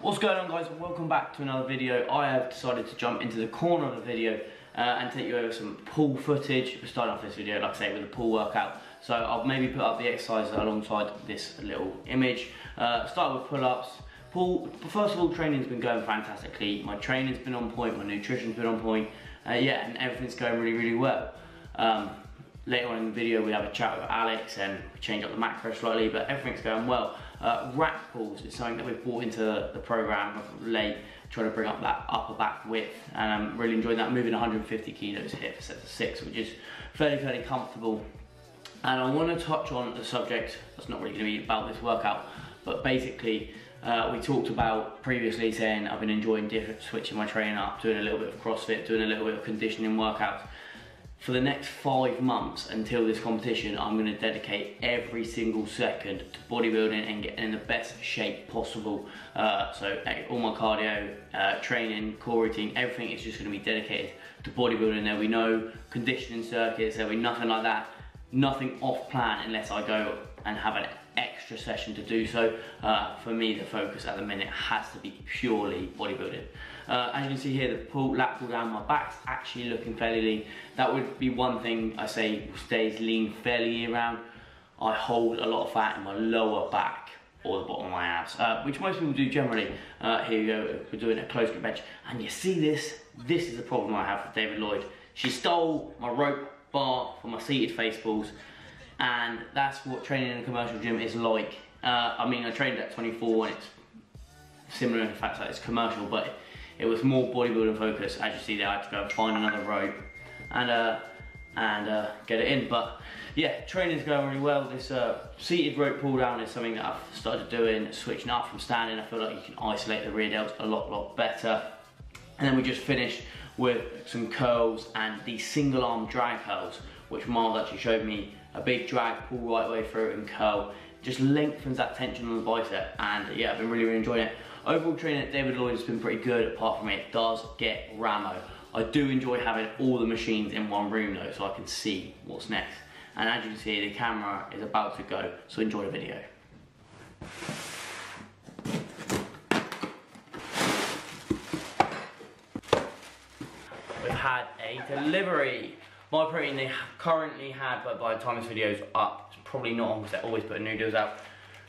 What's going on, guys? Welcome back to another video. I have decided to jump into the corner of the video and take you over some pool footage. We're starting off this video, like I say, with a pool workout. So I'll maybe put up the exercises alongside this little image. Start with pull-ups. Pool, first of all, training's been going fantastically. My training's been on point, my nutrition's been on point. Yeah, and everything's going really, really well. Later on in the video, we have a chat with Alex and we change up the macro slightly, but everything's going well. Rack pulls is something that we've brought into the program of late, trying to bring up that upper back width, and I'm really enjoying that. Moving 150 kilos here for sets of 6, which is fairly comfortable. And I want to touch on the subject that's not really going to be about this workout, but basically we talked about previously saying I've been enjoying switching my training up, doing a little bit of CrossFit, doing a little bit of conditioning workouts. For the next 5 months until this competition, I'm going to dedicate every single second to bodybuilding and getting in the best shape possible. So all my cardio, training, core routine, everything is just going to be dedicated to bodybuilding. There'll be no conditioning circuits, there'll be nothing like that, nothing off plan unless I go and have an extra session to do so. For me, the focus at the minute has to be purely bodybuilding. As you can see here, the lat pull down, my back's actually looking fairly lean. That would be one thing I say stays lean fairly year round. I hold a lot of fat in my lower back or the bottom of my abs, which most people do generally. Here you go, we're doing a close grip bench, and you see this is the problem I have with David Lloyd. She stole my rope bar for my seated face pulls. And that's what training in a commercial gym is like. I mean, I trained at 24 and it's similar in the fact that it's commercial, but it was more bodybuilding focused. As you see there, I had to go and find another rope and get it in. But yeah, training's going really well. This seated rope pull down is something that I've started doing, switching up from standing. I feel like you can isolate the rear delts a lot better. And then we just finished with some curls and the single arm drag curls, which Miles actually showed me. A big drag, pull right way through and curl. Just lengthens that tension on the bicep, and yeah, I've been really enjoying it. Overall training at David Lloyd has been pretty good, apart from it does get ramo. I do enjoy having all the machines in one room though, so I can see what's next. And as you can see, the camera is about to go, so enjoy the video. We've had a delivery. My protein they currently have, but by the time this video is up, it's probably not on because they're always putting new deals out.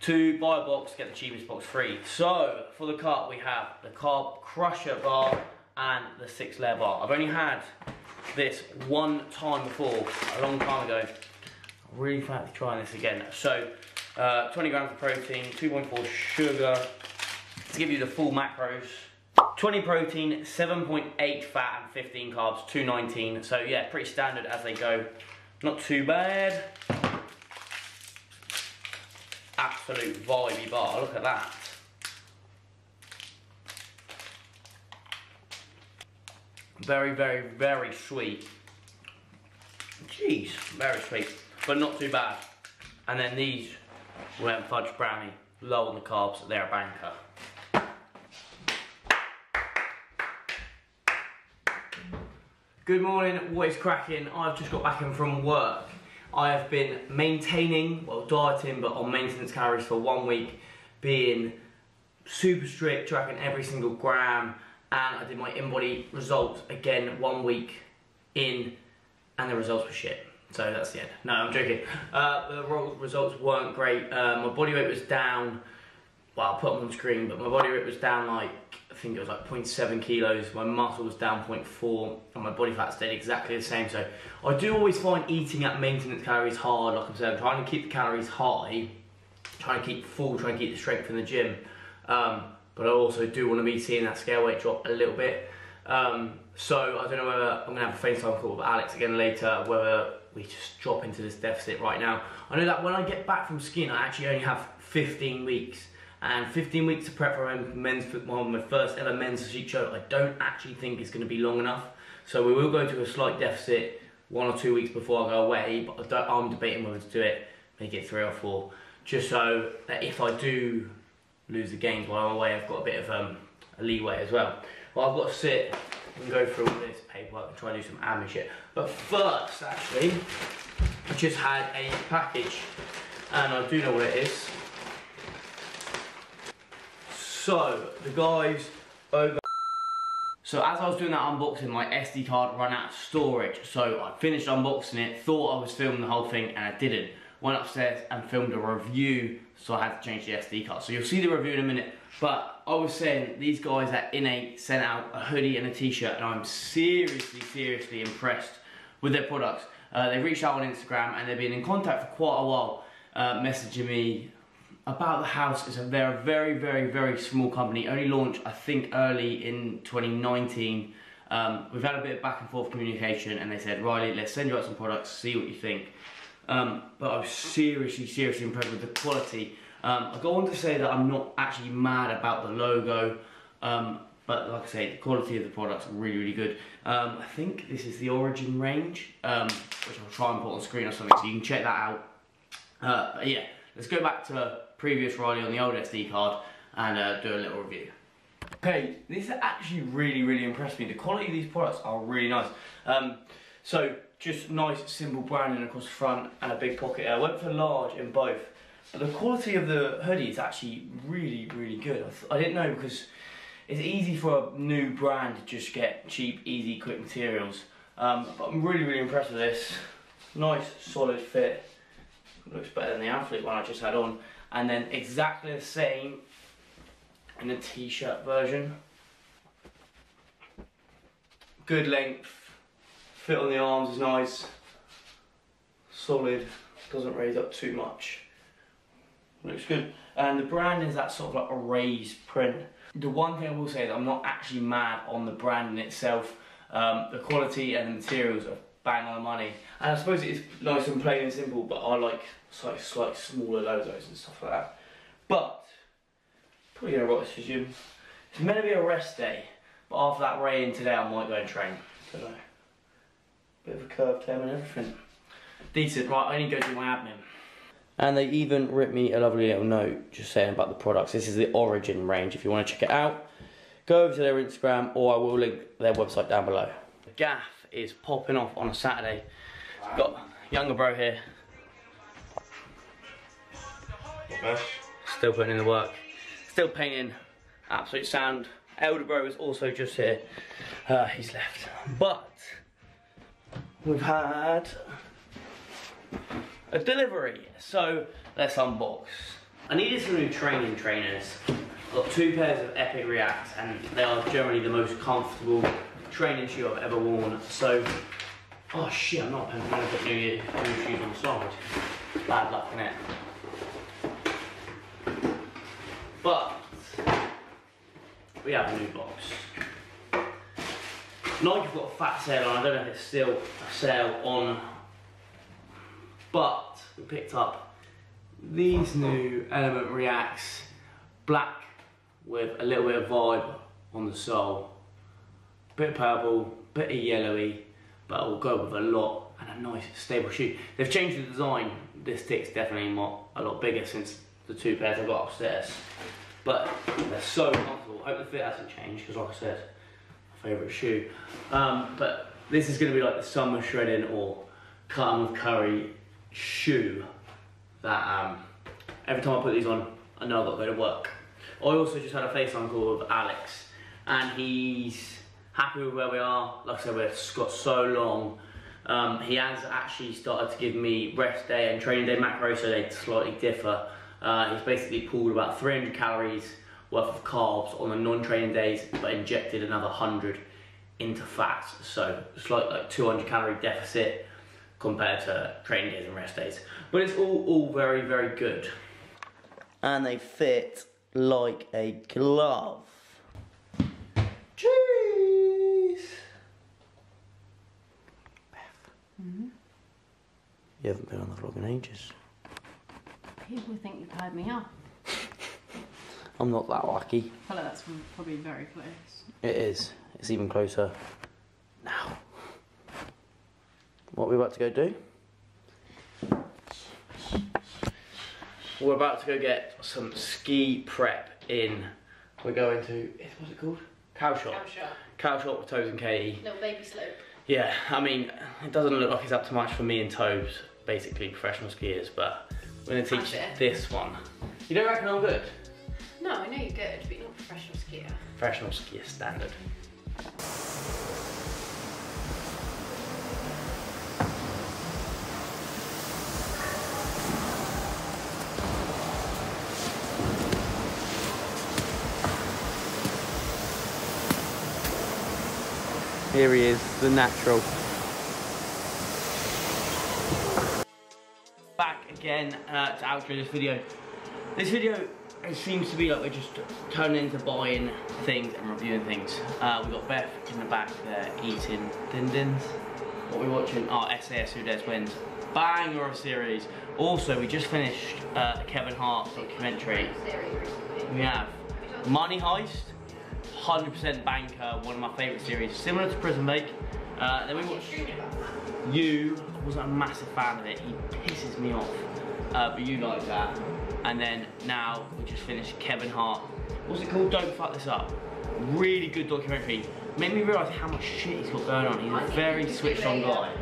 To buy a box, get the cheapest box free. So, for the carb, we have the Carb Crusher bar and the 6-layer bar. I've only had this one time before, a long time ago. I really fancy trying this again. So, 20 grams of protein, 2.4 sugar. To give you the full macros, 20 protein, 7.8 fat, and 15 carbs, 219. So yeah, pretty standard as they go. Not too bad. Absolute vibey bar, look at that. Very sweet. Jeez, very sweet, but not too bad. And then these went fudge brownie, low on the carbs, they're a banker. Good morning, what is cracking? I've just got back in from work. I have been maintaining, well dieting, but on maintenance calories for 1 week, being super strict, tracking every single gram, and I did my in-body results again 1 week in, and the results were shit. So that's the end. No, I'm joking. The results weren't great. My body weight was down, well I'll put them on screen, but my body weight was down like, I think it was like 0.7 kilos, my muscle was down 0.4, and my body fat stayed exactly the same. So I do always find eating at maintenance calories hard. Like I said, I'm trying to keep the calories high, trying to keep full, trying to keep the strength in the gym, but I also do want to be seeing that scale weight drop a little bit. So I don't know whether I'm going to have a FaceTime call with Alex again later, whether we just drop into this deficit right now. I know that when I get back from skiing, I actually only have 15 weeks. And 15 weeks to prep for my first ever men's physique show, I don't actually think it's going to be long enough. So we will go to a slight deficit 1 or 2 weeks before I go away, but I'm debating whether to do it, make it 3 or 4, just so that if I do lose the gains while I'm away, I've got a bit of a leeway as well. Well, I've got to sit and go through all this paperwork and try and do some admin shit. But first, actually, I just had a package, and I do know what it is. So the guys over. So as I was doing that unboxing, my SD card ran out of storage. So I finished unboxing it, thought I was filming the whole thing, and I didn't. Went upstairs and filmed a review, so I had to change the SD card. So you'll see the review in a minute. But I was saying, these guys at Innate sent out a hoodie and a t-shirt, and I'm seriously, seriously impressed with their products. They reached out on Instagram, and they've been in contact for quite a while, messaging me about the house. They're a very, very, very small company. Only launched, I think, early in 2019. We've had a bit of back and forth communication, and they said, Riley, let's send you out some products, see what you think. But I was seriously, seriously impressed with the quality. I go on to say that I'm not actually mad about the logo, but like I say, the quality of the products are really, really good. I think this is the Origin range, which I'll try and put on screen or something, so you can check that out. But yeah, let's go back to previous Riley on the old SD card and do a little review. Okay, this actually really, really impressed me. The quality of these products are really nice. So just nice simple branding across the front and a big pocket. I went for large in both, but the quality of the hoodie is actually really, really good. I didn't know, because it's easy for a new brand to just get cheap, easy, quick materials. But I'm really, really impressed with this. Nice, solid fit. Looks better than the Athlete one I just had on. And then exactly the same in the t-shirt version. Good length. Fit on the arms is nice, solid, doesn't raise up too much, looks good. And the brand is that sort of like a raised print. The one thing I will say is I'm not actually mad on the brand in itself. The quality and the materials are bang on the money. And I suppose it's nice and plain and simple, but I like slightly smaller logos and stuff like that. But, probably gonna rock this for gym. It's meant to be a rest day, but after that rain today I might go and train, don't know. Bit of a curved hem and everything. Decent, right, I only go do my admin. And they even ripped me a lovely little note just saying about the products. This is the Origin range. If you want to check it out, go over to their Instagram, or I will link their website down below. The gaff is popping off on a Saturday. Wow. Got younger bro here. Still putting in the work. Still painting. Absolute sound. Elder bro is also just here. He's left. But we've had a delivery, so let's unbox. I needed some new training trainers. I've got two pairs of Epic Reacts, and they are generally the most comfortable training shoe I've ever worn. So, oh shit, I'm not going to put new shoes on the side. Bad luck, innit? But we have a new box. Nike have got a fat sale on, I don't know if it's still a sale on, but we picked up these new Element Reacts, black with a little bit of vibe on the sole, bit purple, bit of yellowy, but it will go with a lot, and a nice stable shoe. They've changed the design. This tick's definitely a lot bigger since the two pairs I've got upstairs, but they're so comfortable. I hope the fit hasn't changed, because like I said, favourite shoe. But this is going to be like the summer shredding or Cutting with Curry shoe that every time I put these on, I know I've got to go to work. I also just had a FaceTime call with Alex, and he's happy with where we are. Like I said, we've got so long. He has actually started to give me rest day and training day macros, so they slightly differ. He's basically pulled about 300 calories worth of carbs on the non-training days, but injected another 100 into fats. So it's like 200 calorie deficit compared to training days and rest days. But it's all very, very good. And they fit like a glove. Cheese! Beth, you haven't been on the vlog in ages. People think you've tied me up. I'm not that lucky. Well, that's probably very close. It is. It's even closer now. What are we about to go do? We're about to go get some ski prep in. We're going to, what's it called? Cow Shop. Cow Shop. Cow Shop with Tobes and Katie. Little baby slope. Yeah, I mean, it doesn't look like it's up to much for me and Tobes, basically professional skiers, but we're going to teach this one. You don't reckon I'm good? No, I know you're good, but you're not professional skier. Professional skier standard. Here he is, the natural. Back again to outro this video. This video, it seems to be like we're just turning into buying things and reviewing things. We've got Beth in the back there eating din-dins. What we're watching are SAS: Who Dares Wins. Banger of series. Also, we just finished Kevin Hart's documentary. We have Money Heist. 100% banker, one of my favourite series, similar to Prison Break. Then we watched You. I wasn't a massive fan of it, he pisses me off, but you like that. And then now we just finished Kevin Hart. What's it called? Don't Fuck This Up. Really good documentary. Made me realise how much shit he's got going on. He's a very switched on guy.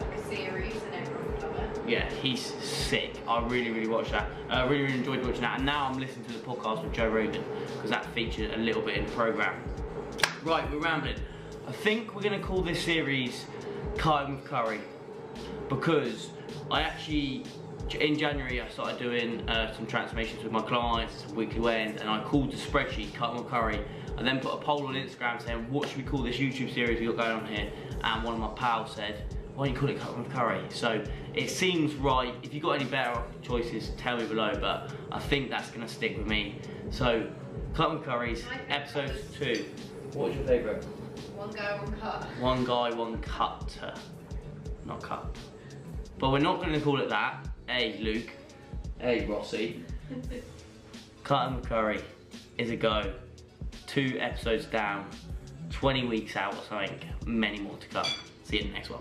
Like a series and everyone will love it. Yeah, he's sick. I really watched that. I really enjoyed watching that, and now I'm listening to the podcast with Joe Rogan because that featured a little bit in the programme. Right, we're rambling. I think we're going to call this series Cutting with Curry because I actually, in January, I started doing some transformations with my clients, some weekly weigh-ins, and I called the spreadsheet Cutting with Curry. I then put a poll on Instagram saying, what should we call this YouTube series we got going on here? And one of my pals said, why don't you call it Cutting with Curry? So it seems right. If you've got any better choices, tell me below, but I think that's gonna stick with me. So Cutting with Curry's episode 2. What was your favourite? One guy, one cut. One guy, one cutter. Not cut. But we're not gonna call it that. Hey Luke. Hey Rossi. Cutting with Curry is a go. 2 episodes down, 20 weeks out or something, many more to come. See you in the next one.